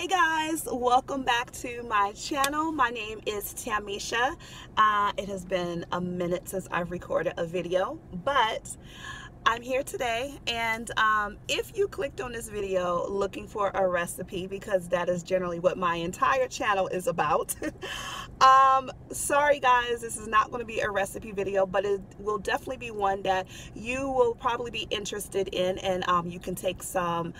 Hey guys, welcome back to my channel. My name is Tamisha. It has been a minute since I've recorded a video, but I'm here today, and if you clicked on this video looking for a recipe, because that is generally what my entire channel is about, sorry guys, this is not going to be a recipe video, but it will definitely be one that you will probably be interested in, and you can take some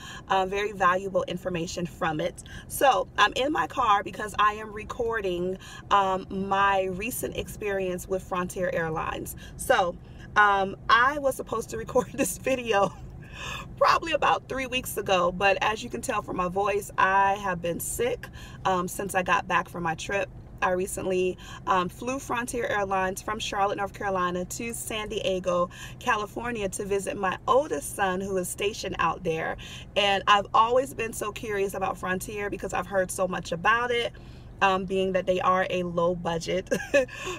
very valuable information from it. So I'm in my car because I am recording my recent experience with Frontier Airlines. So I was supposed to record this video probably about 3 weeks ago, but as you can tell from my voice, I have been sick since I got back from my trip. I recently flew Frontier Airlines from Charlotte, North Carolina to San Diego, California to visit my oldest son who is stationed out there. And I've always been so curious about Frontier because I've heard so much about it. Being that they are a low budget,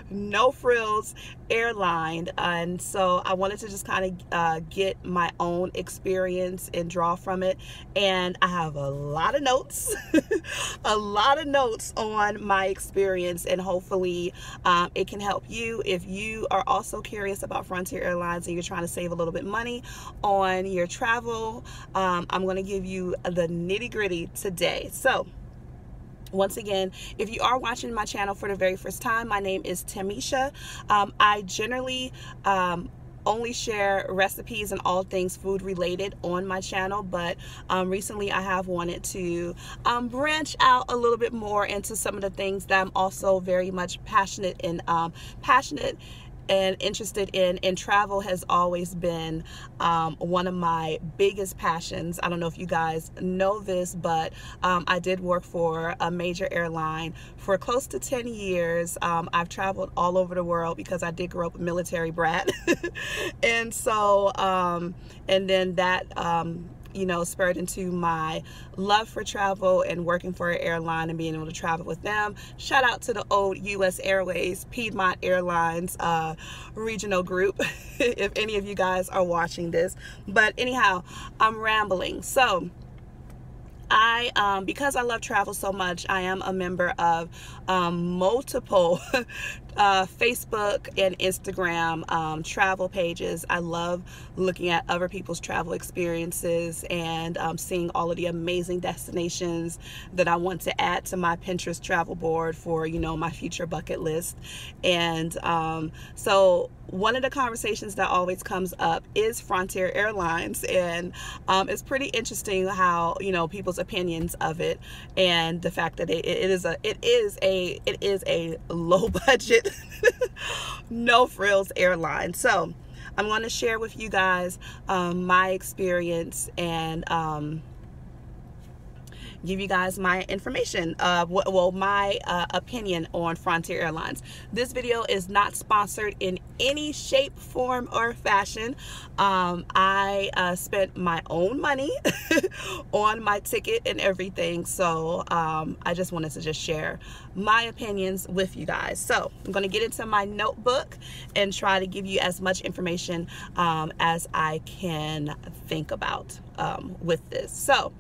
no frills airline. And so I wanted to just kind of get my own experience and draw from it. And I have a lot of notes, a lot of notes on my experience, and hopefully it can help you if you are also curious about Frontier Airlines and you're trying to save a little bit money on your travel. I'm going to give you the nitty gritty today. So once again, if you are watching my channel for the very first time, my name is Tamisha. I generally only share recipes and all things food related on my channel, but recently I have wanted to branch out a little bit more into some of the things that I'm also very much passionate in. And interested in, and travel has always been one of my biggest passions. I don't know if you guys know this, but I did work for a major airline for close to 10 years. I've traveled all over the world because I did grow up a military brat. And so, and then that, you know, spurred into my love for travel and working for an airline and being able to travel with them. Shout out to the old U.S. Airways, Piedmont Airlines regional group, if any of you guys are watching this. But anyhow, I'm rambling. So I, because I love travel so much, I am a member of multiple Facebook and Instagram travel pages. I love looking at other people's travel experiences and seeing all of the amazing destinations that I want to add to my Pinterest travel board for, you know, my future bucket list. And so one of the conversations that always comes up is Frontier Airlines, and it's pretty interesting how, you know, people's opinions of it, and the fact that it is a low budget, no frills airline. So I'm going to share with you guys my experience and give you guys my information, well, my opinion on Frontier Airlines. This video is not sponsored in any shape, form, or fashion. I spent my own money on my ticket and everything, so I just wanted to just share my opinions with you guys. So I'm gonna get into my notebook and try to give you as much information as I can think about with this. So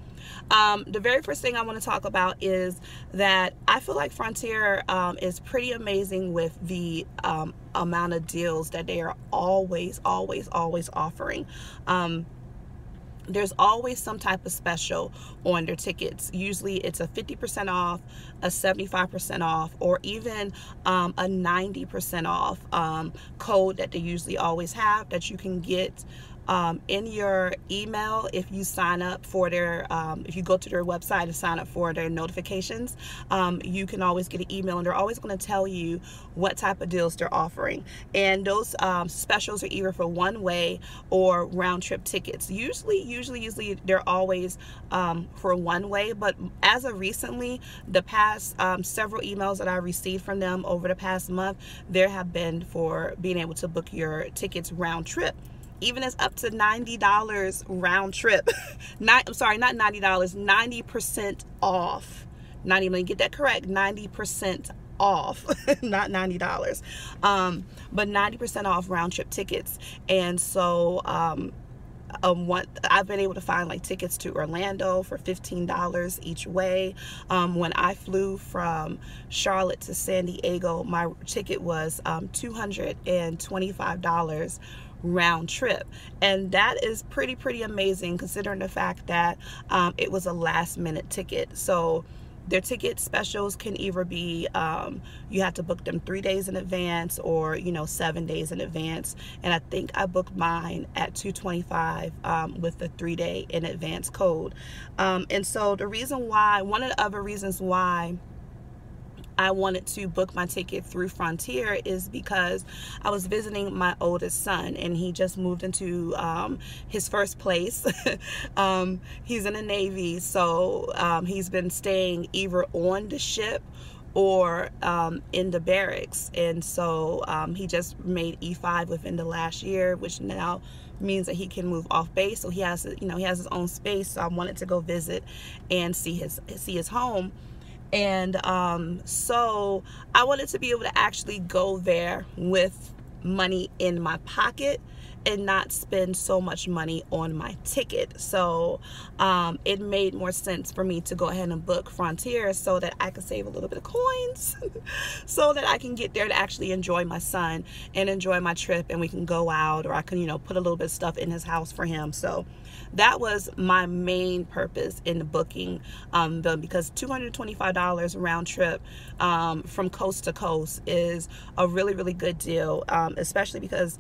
the very first thing I want to talk about is that I feel like Frontier is pretty amazing with the amount of deals that they are always offering. There's always some type of special on their tickets. Usually it's a 50% off, a 75% off, or even a 90% off code that they usually always have that you can get in your email if you sign up for their, if you go to their website and sign up for their notifications. You can always get an email, and they're always going to tell you what type of deals they're offering. And those specials are either for one-way or round-trip tickets. Usually they're always for one-way, but as of recently, the past several emails that I received from them over the past month, there have been for being able to book your tickets round-trip. Even as up to $90 round trip. I'm sorry, not $90, 90% off. Not even get that correct, 90% off, not $90. But 90% off round trip tickets. And so I've been able to find like tickets to Orlando for $15 each way. When I flew from Charlotte to San Diego, my ticket was $225 round trip, and that is pretty amazing considering the fact that it was a last minute ticket. So their ticket specials can either be you have to book them 3 days in advance, or 7 days in advance, and I think I booked mine at $225 with the 3 day in advance code. And so the reason why, one of the other reasons why I wanted to book my ticket through Frontier is because I was visiting my oldest son, and he just moved into his first place. He's in the Navy, so he's been staying either on the ship or in the barracks, and so he just made E5 within the last year, which now means that he can move off base. So he has, he has his own space. So I wanted to go visit and see his home. And so I wanted to be able to actually go there with money in my pocket and not spend so much money on my ticket. So it made more sense for me to go ahead and book Frontier so that I could save a little bit of coins so that I can get there to actually enjoy my son and enjoy my trip, and we can go out, or I can put a little bit of stuff in his house for him. So that was my main purpose in the booking, because $225 round trip from coast to coast is a really good deal, especially because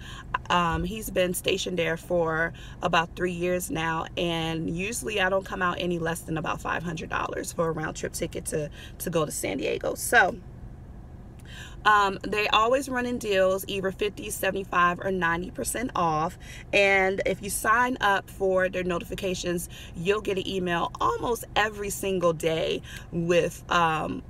he's been stationed there for about 3 years now, and usually I don't come out any less than about $500 for a round trip ticket to go to San Diego. So they always run in deals, either 50, 75, or 90% off. And if you sign up for their notifications, you'll get an email almost every single day with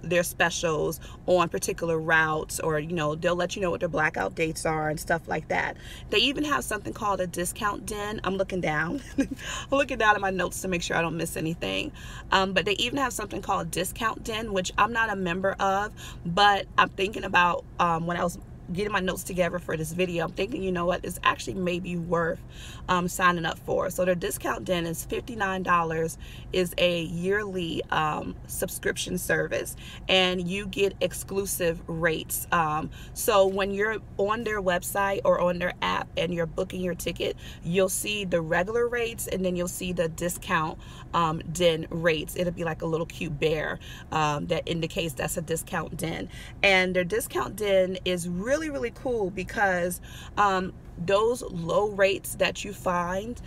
their specials on particular routes, or they'll let you know what their blackout dates are and stuff like that. They even have something called a Discount Den. I'm looking down I'm looking down at my notes to make sure I don't miss anything, but they even have something called Discount Den, which I'm not a member of, but I'm thinking about when I was getting my notes together for this video, I'm thinking, it's actually maybe worth signing up for. So their Discount Den is $59, is a yearly subscription service, and you get exclusive rates. So when you're on their website or on their app and you're booking your ticket, you'll see the regular rates, and then you'll see the Discount Den rates. It'll be like a little cute bear that indicates that's a Discount Den. And their Discount Den is really cool because those low rates that you find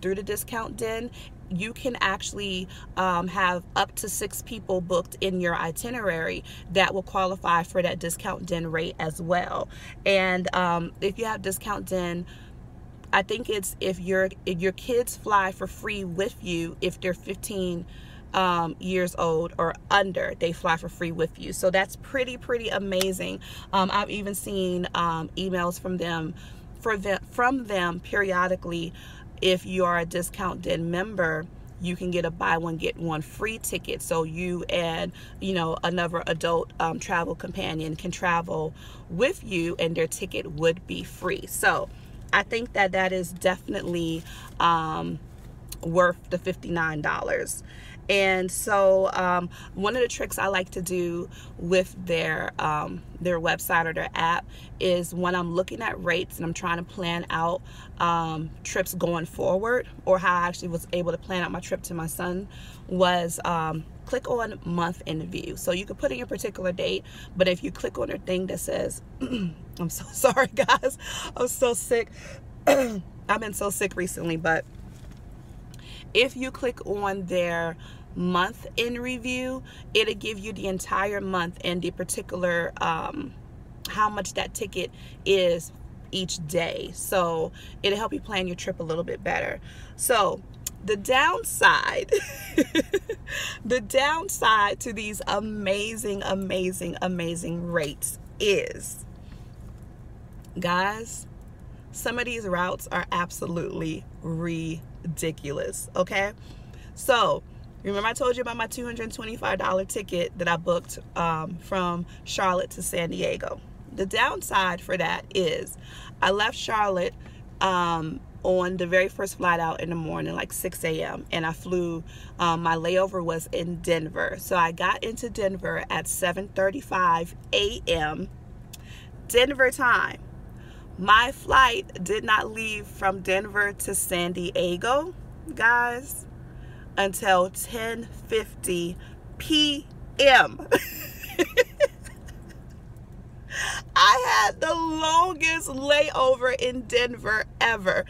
through the Discount Den, you can actually have up to 6 people booked in your itinerary that will qualify for that Discount Den rate as well. And if you have Discount Den, I think it's if your kids fly for free with you, if they're 15 years old or under, they fly for free with you. So that's pretty amazing. I've even seen emails from them periodically. If you are a Discount Den member, you can get a buy one get one free ticket, so you and another adult travel companion can travel with you, and their ticket would be free. So I think that that is definitely worth the $59. And so one of the tricks I like to do with their website or their app is when I'm looking at rates and I'm trying to plan out trips going forward, or how I actually was able to plan out my trip to my son, was click on month in view. So you can put in your particular date, but if you click on their thing that says I'm so sorry guys, I'm so sick. I've been so sick recently, but if you click on their month in review, it'll give you the entire month and the particular how much that ticket is each day. So it'll help you plan your trip a little bit better. So the downside the downside to these amazing rates is, guys, some of these routes are absolutely ridiculous. Okay, so remember I told you about my $225 ticket that I booked from Charlotte to San Diego. The downside for that is I left Charlotte on the very first flight out in the morning, like 6 a.m. And I flew, my layover was in Denver. So I got into Denver at 7:35 a.m. Denver time. My flight did not leave from Denver to San Diego, guys, until 10:50 p.m. I had the longest layover in Denver ever.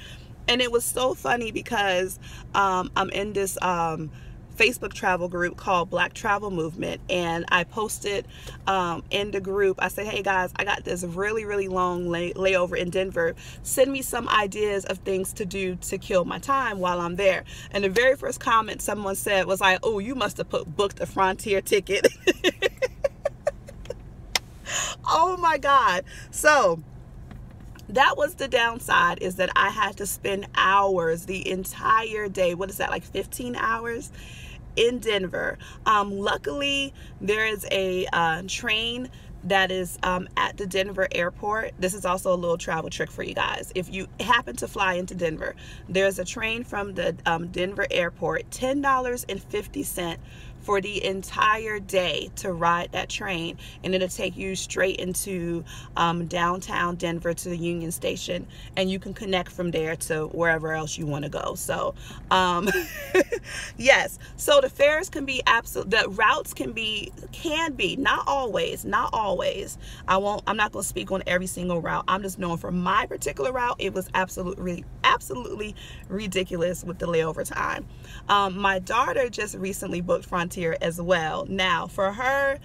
And it was so funny because I'm in this Facebook travel group called Black Travel Movement, and I posted in the group, I said, hey guys, I got this really long layover in Denver, send me some ideas of things to do to kill my time while I'm there. And the very first comment someone said was like, oh, you must have booked a Frontier ticket. Oh my God. So that was the downside, is that I had to spend hours, the entire day, what is that, like 15 hours in Denver. Luckily, there is a train that is at the Denver airport. This is also a little travel trick for you guys. If you happen to fly into Denver, there's a train from the Denver airport, $10.50 for the entire day to ride that train, and it'll take you straight into downtown Denver to the Union Station, and you can connect from there to wherever else you want to go. So yes, so the fares can be the routes can be, not always. I'm not gonna speak on every single route. I'm just knowing for my particular route, it was absolutely ridiculous with the layover time. My daughter just recently booked Frontier as well. Now for her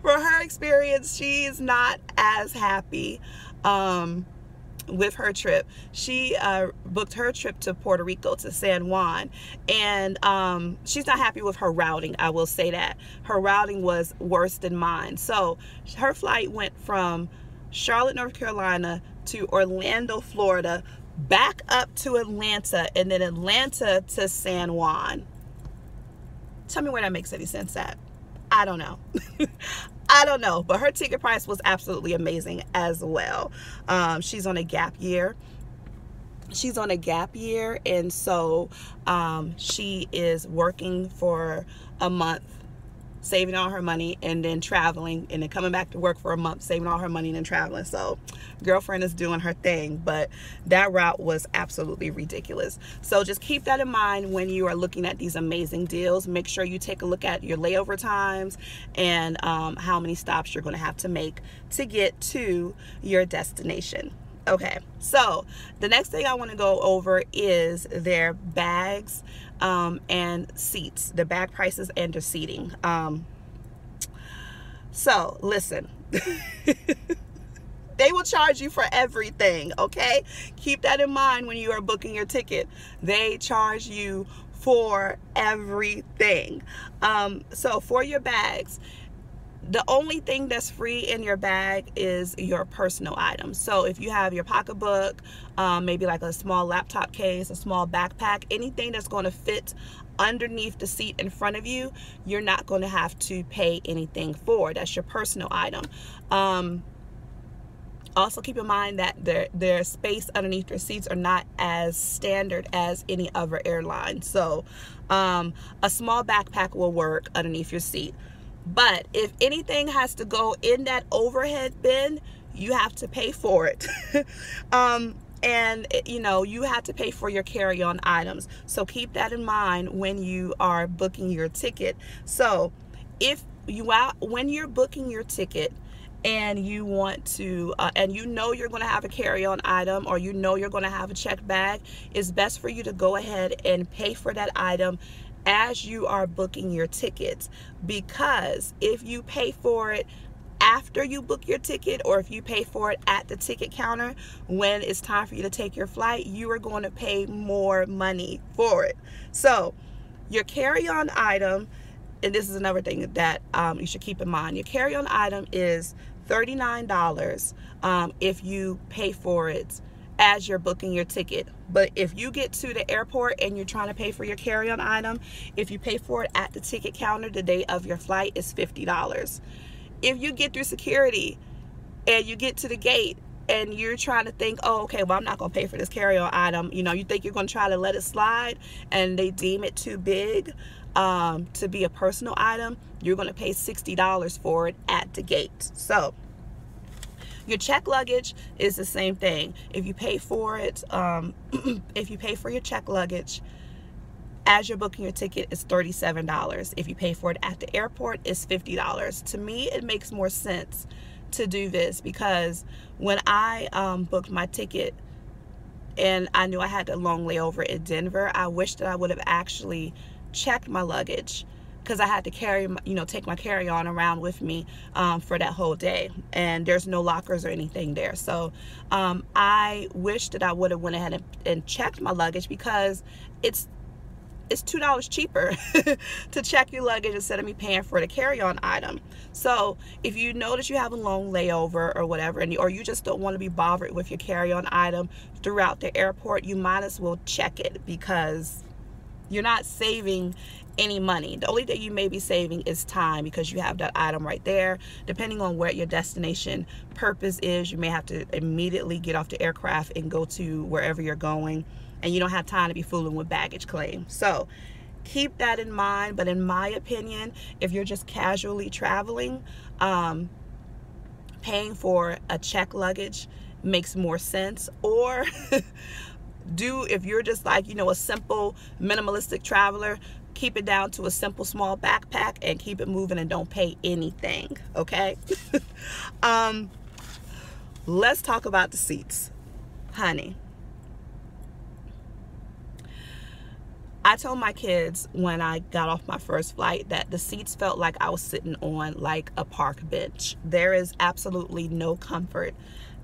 for her experience, she's not as happy with her trip. She booked her trip to Puerto Rico, to San Juan, and she's not happy with her routing. I will say that her routing was worse than mine. So her flight went from Charlotte, North Carolina to Orlando, Florida, back up to Atlanta, and then Atlanta to San Juan. Tell me where that makes any sense at. I don't know. I don't know, but her ticket price was absolutely amazing as well. She's on a gap year. She's on a gap year, and so she is working for a month, saving all her money, and then traveling, and then coming back to work for a month, saving all her money, and then traveling. So girlfriend is doing her thing, but that route was absolutely ridiculous. So just keep that in mind when you are looking at these amazing deals. Make sure you take a look at your layover times and how many stops you're going to have to make to get to your destination. Okay, so the next thing I want to go over is their bags and seats, the bag prices and their seating. So listen, they will charge you for everything, okay? Keep that in mind when you are booking your ticket. They charge you for everything. So for your bags, the only thing that's free in your bag is your personal items. So if you have your pocketbook, maybe like a small laptop case, a small backpack, anything that's going to fit underneath the seat in front of you, you're not going to have to pay anything for. That's your personal item. Also keep in mind that their space underneath their seats are not as standard as any other airline. So a small backpack will work underneath your seat. But if anything has to go in that overhead bin, you have to pay for it. And you know, you have to pay for your carry-on items. So keep that in mind when you are booking your ticket. So if you are, when you're booking your ticket and you want to, and you know you're going to have a carry-on item, or you know you're going to have a checked bag, it's best for you to go ahead and pay for that item as you are booking your tickets, because if you pay for it after you book your ticket, or if you pay for it at the ticket counter when it's time for you to take your flight, you are going to pay more money for it. So your carry-on item, and this is another thing that you should keep in mind, your carry-on item is $39 if you pay for it as you're booking your ticket. But if you get to the airport and you're trying to pay for your carry-on item, if you pay for it at the ticket counter the day of your flight, it's $50. If you get through security and you get to the gate and you're trying to think, oh, okay, well, I'm not going to pay for this carry-on item. You know, you think you're going to try to let it slide, and they deem it too big to be a personal item. You're going to pay $60 for it at the gate. So your check luggage is the same thing. If you pay for it, if you pay for your check luggage as you're booking your ticket, it's $37. If you pay for it at the airport, it's $50. To me, it makes more sense to do this, because when I booked my ticket and I knew I had a long layover in Denver, I wish that I would have actually checked my luggage, because I had to carry, you know, take my carry-on around with me for that whole day, and there's no lockers or anything there. So I wish that I would have went ahead and checked my luggage, because it's $2 cheaper to check your luggage instead of me paying for the carry-on item. So if you know that you have a long layover or whatever, and or you just don't want to be bothered with your carry-on item throughout the airport, you might as well check it, because you're not saving any money. The only thing you may be saving is time, because you have that item right there. Depending on where your destination purpose is, you may have to immediately get off the aircraft and go to wherever you're going, and you don't have time to be fooling with baggage claim. So keep that in mind. But in my opinion, if you're just casually traveling, paying for a checked luggage makes more sense. Or if you're just like, you know, a simple minimalistic traveler, keep it down to a simple small backpack and keep it moving and don't pay anything, okay? Let's talk about the seats, honey. I told my kids when I got off my first flight that the seats felt like I was sitting on like a park bench. There is absolutely no comfort.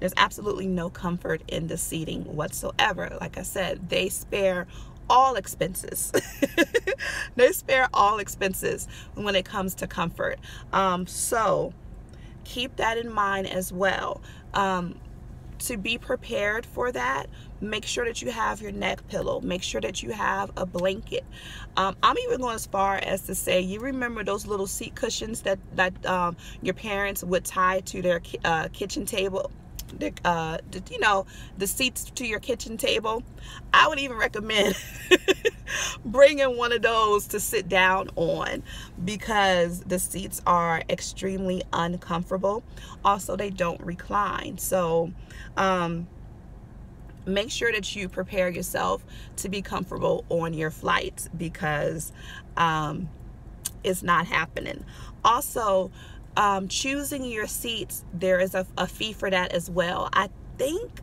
There's absolutely no comfort in the seating whatsoever. Like I said, they spare all expenses. They spare all expenses when it comes to comfort. So keep that in mind as well. To be prepared for that, make sure that you have your neck pillow. Make sure that you have a blanket. I'm even going as far as to say, you remember those little seat cushions that your parents would tie to their kitchen table? You know, the seats to your kitchen table. I would even recommend bringing one of those to sit down on, because the seats are extremely uncomfortable. Also, they don't recline. So make sure that you prepare yourself to be comfortable on your flights, because it's not happening. Also, choosing your seats, there is a fee for that as well. I think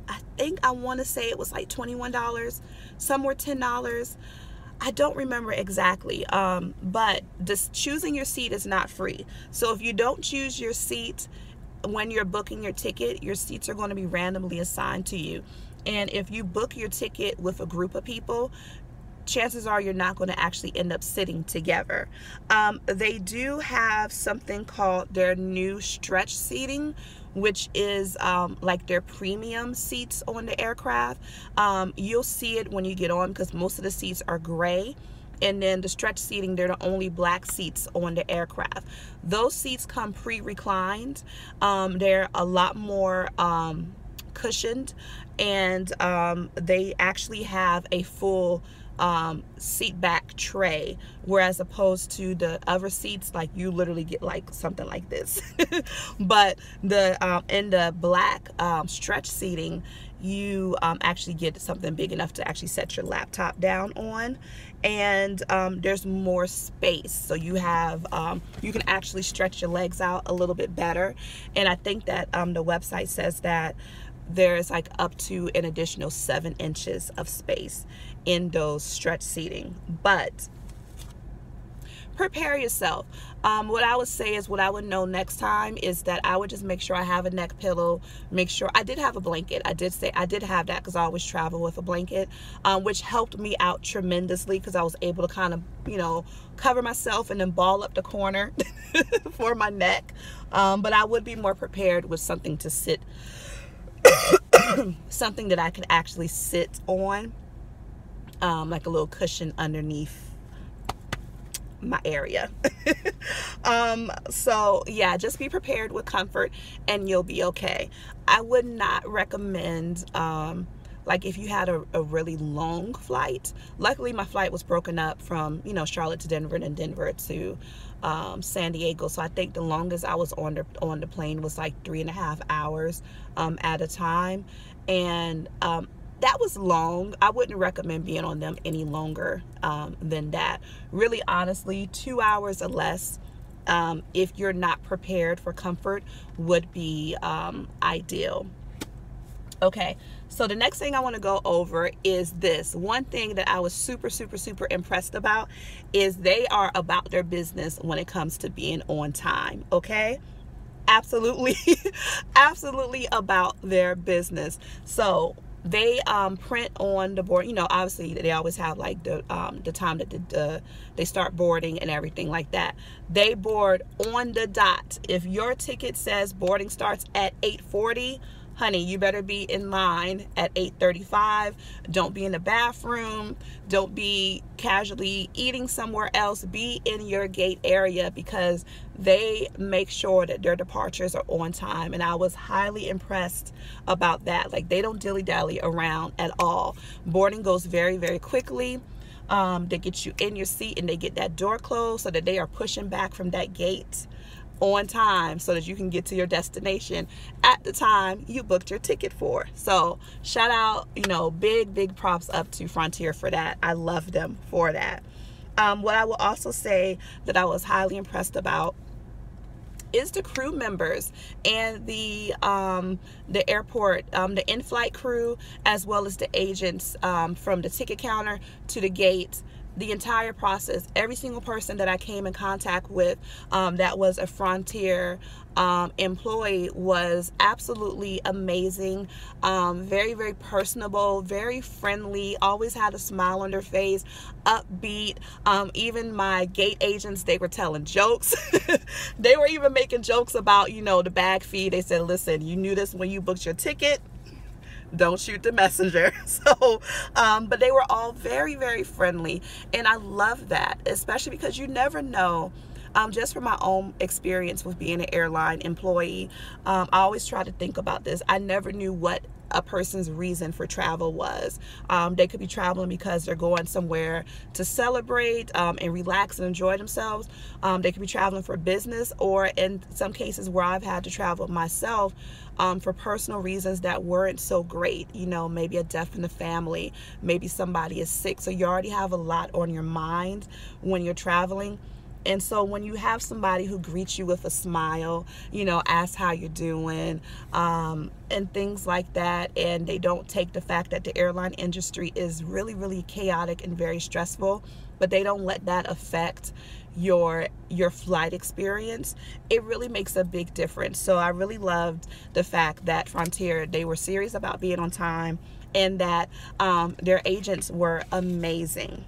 I want to say it was like $21, some were $10. I don't remember exactly, but just choosing your seat is not free. So if you don't choose your seat when you're booking your ticket, your seats are going to be randomly assigned to you. And if you book your ticket with a group of people, chances are you're not going to actually end up sitting together. They do have something called their new stretch seating, which is like their premium seats on the aircraft. You'll see it when you get on, because most of the seats are gray. And then the stretch seating, they're the only black seats on the aircraft. Those seats come pre-reclined. They're a lot more cushioned, and they actually have a full seat back tray, whereas opposed to the other seats, like you literally get like something like this. But the in the black stretch seating, you actually get something big enough to actually set your laptop down on, and there's more space, so you have you can actually stretch your legs out a little bit better. And I think that the website says that there's like up to an additional 7 inches of space in those stretch seating. But prepare yourself. What I would say is, what I would know next time is that I would just make sure I have a neck pillow. Make sure I did have a blanket. I did have that, because I always travel with a blanket, which helped me out tremendously, because I was able to kind of, you know, cover myself and then ball up the corner for my neck. But I would be more prepared with something to sit something that I could actually sit on, like a little cushion underneath my area. So yeah, just be prepared with comfort and you'll be okay. I would not recommend like if you had a really long flight. Luckily my flight was broken up from, you know, Charlotte to Denver and then Denver to San Diego. So I think the longest I was on the plane was like 3.5 hours at a time. And that was long. I wouldn't recommend being on them any longer than that. Really, honestly, 2 hours or less, if you're not prepared for comfort, would be ideal. Okay, so the next thing I want to go over is this. One thing that I was super impressed about is they are about their business when it comes to being on time, okay? Absolutely, absolutely about their business. So they print on the board, you know, obviously they always have like the time that they start boarding and everything like that. They board on the dot. If your ticket says boarding starts at 8:40, honey, you better be in line at 8:35. Don't be in the bathroom. Don't be casually eating somewhere else. Be in your gate area, because they make sure that their departures are on time. And I was highly impressed about that. Like, they don't dilly-dally around at all. Boarding goes very quickly. They get you in your seat and they get that door closed so that they are pushing back from that gate on time so that you can get to your destination at the time you booked your ticket for. So shout out, you know, big props up to Frontier for that. I love them for that. What I will also say that I was highly impressed about is the crew members and the airport, the in-flight crew, as well as the agents, from the ticket counter to the gate. The entire process, every single person that I came in contact with that was a Frontier employee was absolutely amazing. Very personable, very friendly, always had a smile on their face, upbeat. Even my gate agents, they were telling jokes. They were even making jokes about, you know, the bag fee. They said, listen, you knew this when you booked your ticket. Don't shoot the messenger. So, but they were all very friendly. And I love that, especially because you never know. Just from my own experience with being an airline employee, I always try to think about this. I never knew what a person's reason for travel was. They could be traveling because they're going somewhere to celebrate and relax and enjoy themselves. They could be traveling for business, or in some cases where I've had to travel myself, for personal reasons that weren't so great. You know, maybe a death in the family, maybe somebody is sick. So you already have a lot on your mind when you're traveling. And so when you have somebody who greets you with a smile, you know, asks how you're doing, and things like that, and they don't take the fact that the airline industry is really chaotic and very stressful, but they don't let that affect your flight experience, it really makes a big difference. So I really loved the fact that Frontier, they were serious about being on time, and that their agents were amazing.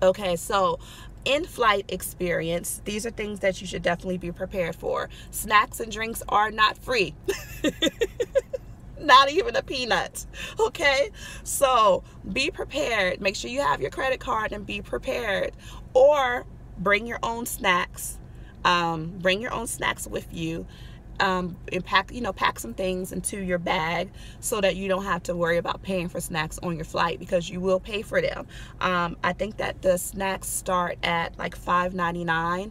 Okay, so in-flight experience, these are things that you should definitely be prepared for. Snacks and drinks are not free. Not even a peanut, okay? So be prepared. Make sure you have your credit card and be prepared. Or bring your own snacks. Bring your own snacks with you. And pack, you know, pack some things into your bag so that you don't have to worry about paying for snacks on your flight, because you will pay for them. I think that the snacks start at like $5.99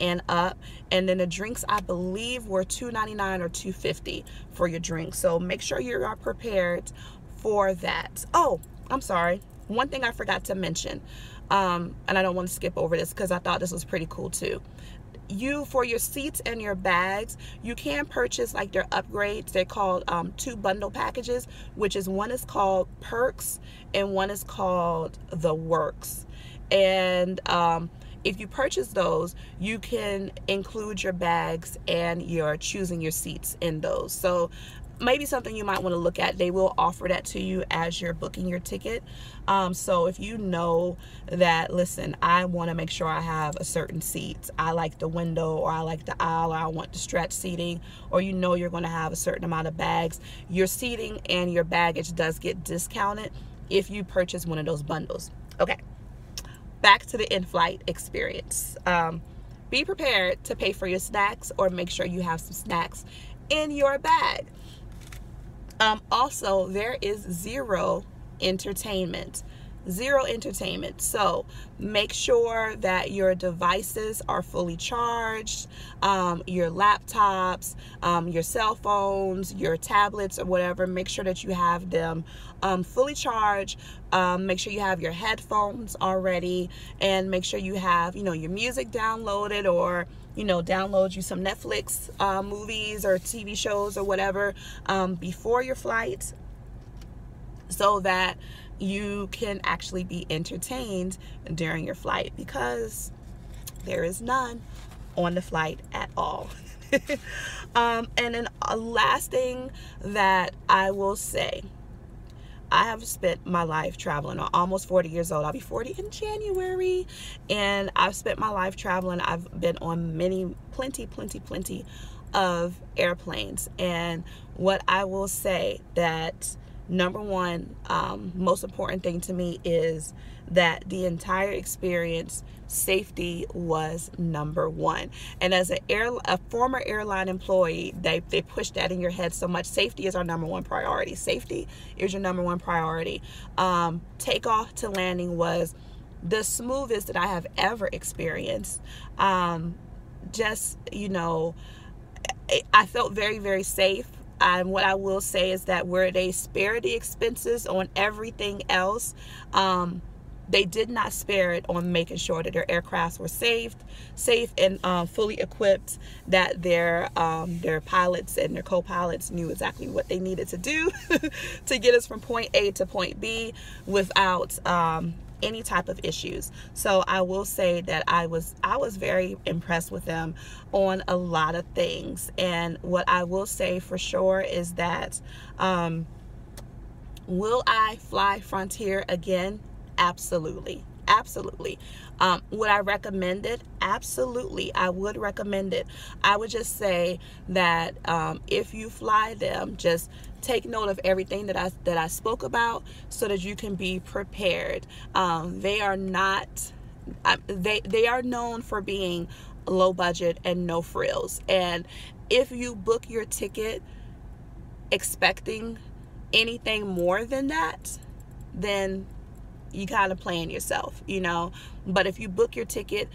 and up, and then the drinks I believe were $2.99 or $2.50 for your drink. So make sure you are prepared for that. Oh, I'm sorry. One thing I forgot to mention, and I don't want to skip over this because I thought this was pretty cool too. You, for your seats and your bags, you can purchase like their upgrades. They're called 2 bundle packages, which is one is called Perks and one is called The Works. And if you purchase those, you can include your bags and your choosing your seats in those. So maybe something you might want to look at. They will offer that to you as you're booking your ticket. So if you know that, listen, I want to make sure I have a certain seat, I like the window, or I like the aisle, or I want the stretch seating, or you know you're going to have a certain amount of bags, your seating and your baggage does get discounted if you purchase one of those bundles. Okay, Back to the in-flight experience. Be prepared to pay for your snacks or make sure you have some snacks in your bag. Also, there is zero entertainment. Zero entertainment. So make sure that your devices are fully charged, your laptops, your cell phones, your tablets or whatever. Make sure that you have them fully charged. Make sure you have your headphones already, and make sure you have, you know, your music downloaded, or, you know, download you some Netflix movies or TV shows or whatever before your flight, so that you can actually be entertained during your flight, because there is none on the flight at all. And then a last thing that I will say, I have spent my life traveling. I'm almost 40 years old. I'll be 40 in January, and I've spent my life traveling. I've been on plenty of airplanes. And what I will say that number one, most important thing to me is that the entire experience, safety was number one. And as a former airline employee, they push that in your head so much. Safety is our number one priority. Safety is your number one priority. Takeoff to landing was the smoothest that I have ever experienced. Just, you know, I felt very, very safe. And what I will say is that where they spare the expenses on everything else, they did not spare it on making sure that their aircrafts were safe and fully equipped, that their pilots and their co-pilots knew exactly what they needed to do to get us from point A to point B without any type of issues. So I will say that I was very impressed with them on a lot of things. And what I will say for sure is that will I fly Frontier again? Absolutely. Absolutely. Would I recommend it? Absolutely. I would recommend it. I would just say that if you fly them, just take note of everything that I spoke about, so that you can be prepared. They are known for being low budget and no frills. And if you book your ticket expecting anything more than that, then you kind of plan yourself, you know. But if you book your ticket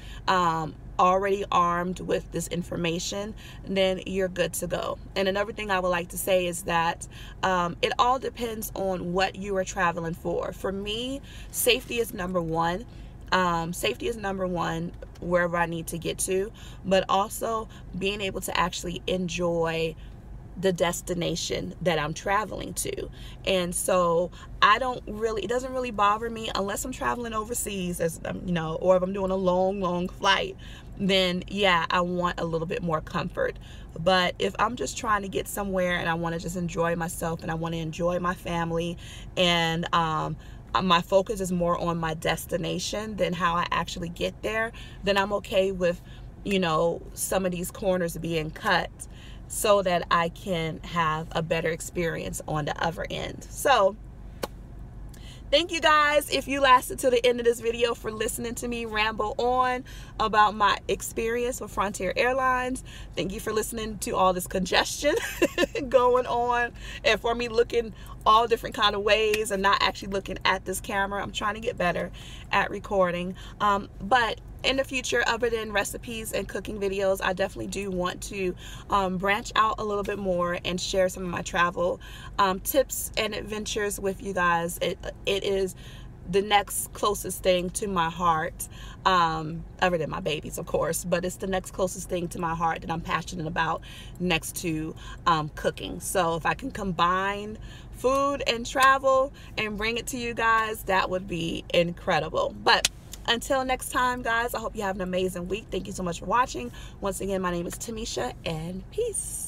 already armed with this information, then you're good to go. And another thing I would like to say is that it all depends on what you are traveling for. For me, safety is number one. Safety is number one wherever I need to get to, but also being able to actually enjoy the destination that I'm traveling to. And so it doesn't really bother me, unless I'm traveling overseas, as you know, or if I'm doing a long flight, then yeah, I want a little bit more comfort. But if I'm just trying to get somewhere and I want to just enjoy myself and I want to enjoy my family, and my focus is more on my destination than how I actually get there, then I'm okay with, you know, some of these corners being cut, so that I can have a better experience on the other end. So thank you guys, if you lasted to the end of this video, for listening to me ramble on about my experience with Frontier Airlines. Thank you for listening to all this congestion going on, and for me looking all different kind of ways and not actually looking at this camera. I'm trying to get better at recording. But in the future, other than recipes and cooking videos, I definitely do want to branch out a little bit more and share some of my travel tips and adventures with you guys. It is the next closest thing to my heart, other than my babies, of course, but it's the next closest thing to my heart that I'm passionate about, next to cooking. So if I can combine food and travel and bring it to you guys, that would be incredible. But until next time, guys, I hope you have an amazing week. Thank you so much for watching. Once again, my name is Tamisha, and peace.